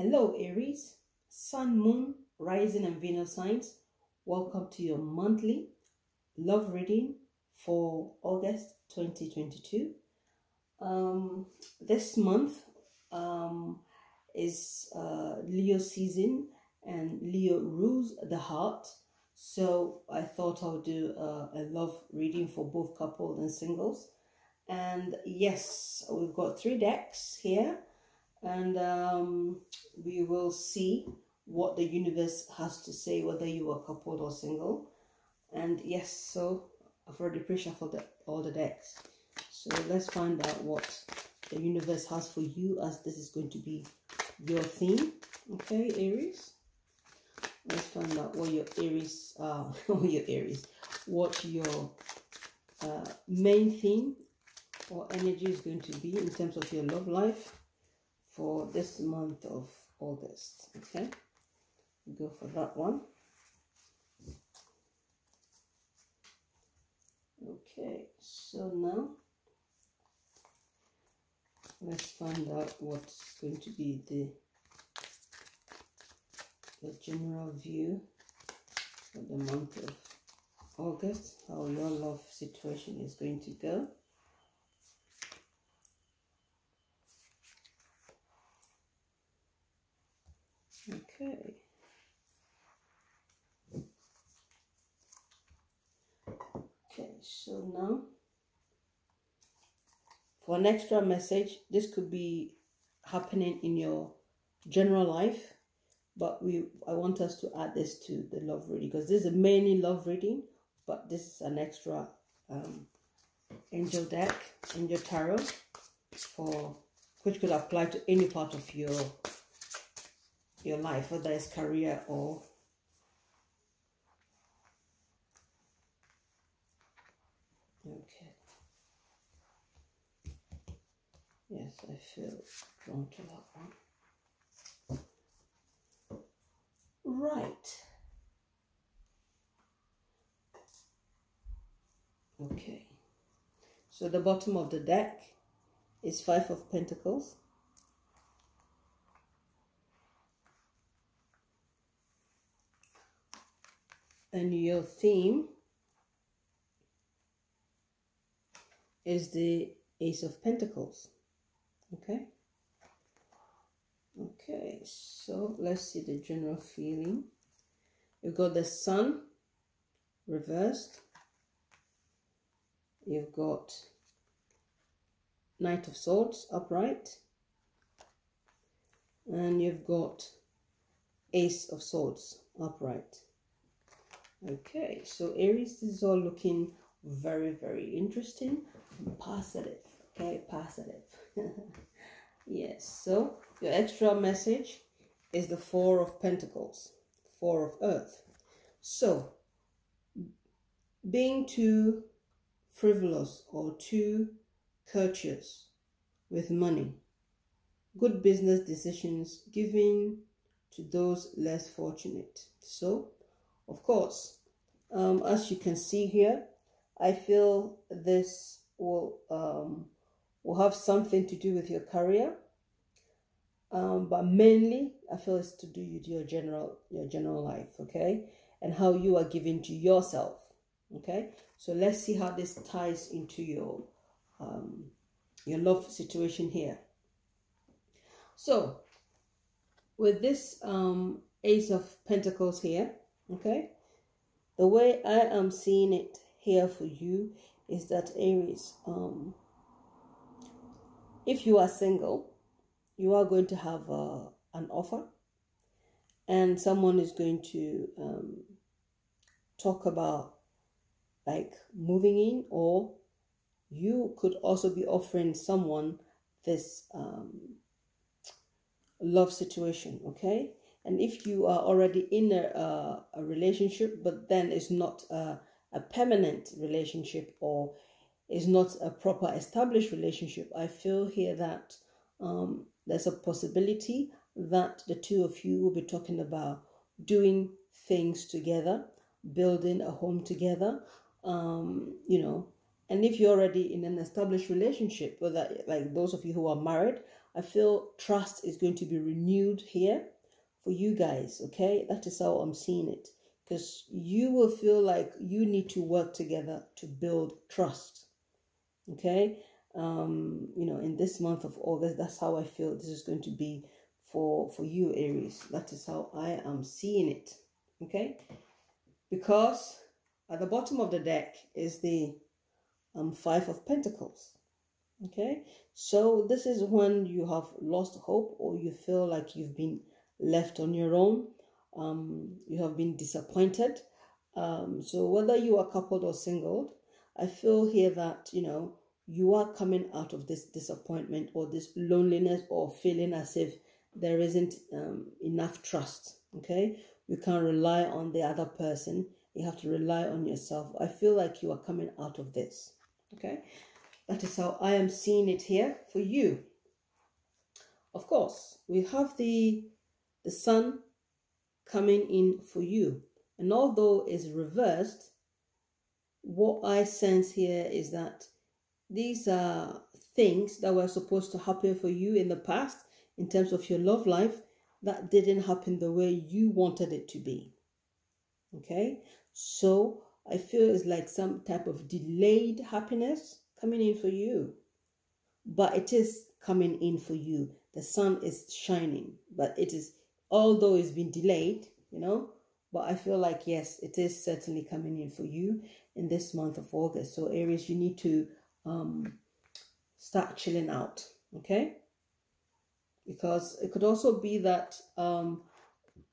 Hello Aries, Sun, Moon, Rising and Venus signs. Welcome to your monthly love reading for August 2022. This month is Leo season and Leo rules the heart. So I thought I'll do a love reading for both couples and singles. And yes, we've got three decks here. And we will see what the universe has to say, whether you are coupled or single. And yes, so I've already pre-shuffled all the decks. So let's find out what the universe has for you, as this is going to be your theme. Okay, Aries. Let's find out what your Aries, what your main theme or energy is going to be in terms of your love life for this month of August. Okay, go for that one. Okay, so now let's find out what's going to be the general view for the month of August, how your love situation is going to go. Okay. Okay, so now for an extra message, this could be happening in your general life, but I want us to add this to the love reading, because this is a mainly love reading, but this is an extra angel deck, angel tarot, for which could apply to any part of your life, whether it's career or okay. Yes, I feel drawn to that one. Right. Okay. So the bottom of the deck is Five of Pentacles. And your theme is the Ace of Pentacles. Okay. Okay, so let's see the general feeling. You've got the Sun reversed. You've got Knight of Swords upright. And you've got Ace of Swords upright. Okay, so Aries, this is all looking very, very interesting and positive. Okay, positive. Yes, so your extra message is the Four of Pentacles, Four of Earth. So being too frivolous or too courteous with money, good business decisions, giving to those less fortunate. So of course, as you can see here, I feel this will have something to do with your career, but mainly I feel it's to do with your general life, okay, and how you are giving to yourself. Okay, so let's see how this ties into your love situation here. So with this Ace of Pentacles here, okay, the way I am seeing it here for you is that Aries, if you are single, you are going to have an offer, and someone is going to talk about like moving in, or you could also be offering someone this love situation, okay? And if you are already in a relationship, but then it's not a permanent relationship, or is not a proper established relationship, I feel here that there's a possibility that the two of you will be talking about doing things together, building a home together, you know. And if you're already in an established relationship, whether like those of you who are married, I feel trust is going to be renewed here for you guys, okay? That is how I'm seeing it, because you will feel like you need to work together to build trust, okay? You know, in this month of August, that's how I feel this is going to be for you, Aries. That is how I am seeing it, okay? Because at the bottom of the deck is the Five of Pentacles, okay? So this is when you have lost hope, or you feel like you've been left on your own. You have been disappointed. So whether you are coupled or single, I feel here that, you know, you are coming out of this disappointment or this loneliness, or feeling as if there isn't enough trust, okay? You can't rely on the other person. You have to rely on yourself. I feel like you are coming out of this, okay? That is how I am seeing it here for you. Of course, we have the sun coming in for you. And although it's reversed, what I sense here is that these are things that were supposed to happen for you in the past, in terms of your love life, that didn't happen the way you wanted it to be. Okay, so I feel it's like some type of delayed happiness coming in for you. But it is coming in for you. The sun is shining, but it is, although it's been delayed, you know, but I feel like, yes, it is certainly coming in for you in this month of August. So Aries, you need to start chilling out, okay? Because it could also be that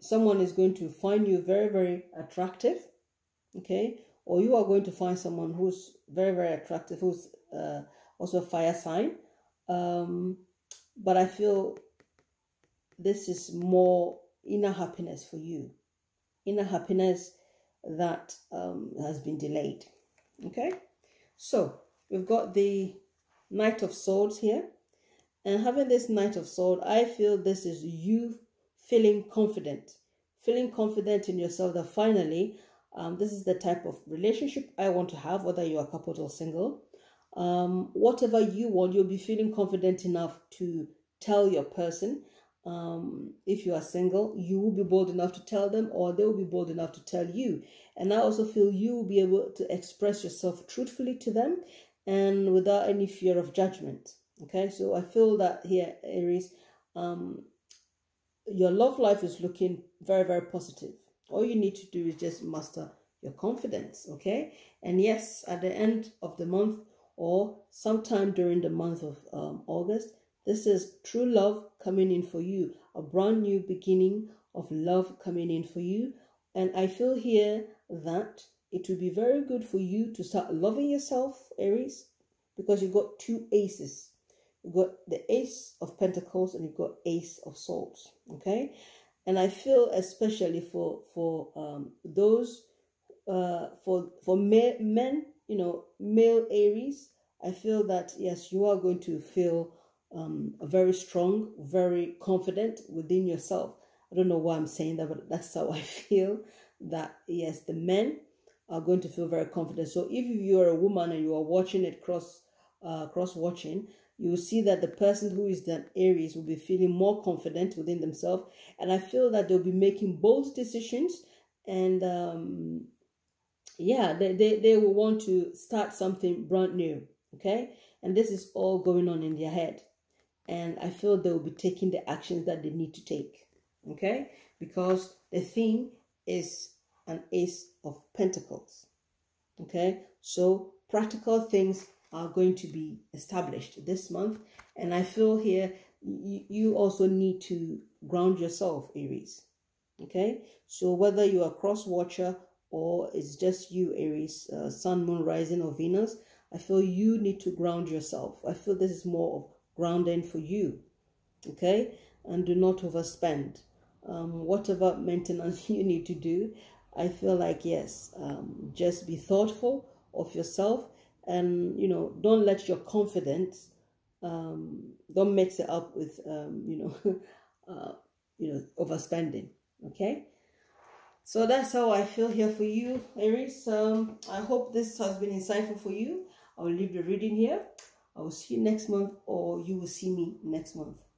someone is going to find you very, very attractive, okay? Or you are going to find someone who's very, very attractive, who's also a fire sign. But I feel this is more inner happiness for you. Inner happiness that has been delayed, okay? So we've got the Knight of Swords here. And having this Knight of Swords, I feel this is you feeling confident in yourself that finally, this is the type of relationship I want to have, whether you are coupled or single. Whatever you want, you'll be feeling confident enough to tell your person. If you are single, you will be bold enough to tell them, or they will be bold enough to tell you. And I also feel you will be able to express yourself truthfully to them and without any fear of judgment. Okay, so I feel that here, Aries, your love life is looking very, very positive. All you need to do is just master your confidence, okay? And yes, at the end of the month, or sometime during the month of August, this is true love coming in for you, a brand new beginning of love coming in for you. And I feel here that it will be very good for you to start loving yourself, Aries, because you've got two aces. You've got the Ace of Pentacles and you've got Ace of Swords, okay? And I feel especially for men, you know, male Aries, I feel that, yes, you are going to feel very strong, very confident within yourself. I don't know why I'm saying that, but that's how I feel that, yes, the men are going to feel very confident. So if you are a woman and you are watching it cross-watching, you will see that the person who is the Aries will be feeling more confident within themselves. And I feel that they'll be making bold decisions. And yeah, they will want to start something brand new. Okay. And this is all going on in their head. And I feel they will be taking the actions that they need to take. Okay. Because the thing is an Ace of Pentacles. Okay. So practical things are going to be established this month. And I feel here you also need to ground yourself, Aries, okay? So whether you are a cross-watcher or it's just you, Aries, sun, moon, rising, or Venus, I feel you need to ground yourself. I feel this is more of grounding for you, okay? And do not overspend. Whatever maintenance you need to do, I feel like, yes, just be thoughtful of yourself. And, you know, don't let your confidence, don't mix it up with, overspending, okay? So that's how I feel here for you, Aries. I hope this has been insightful for you. I will leave the reading here. I will see you next month, or you will see me next month.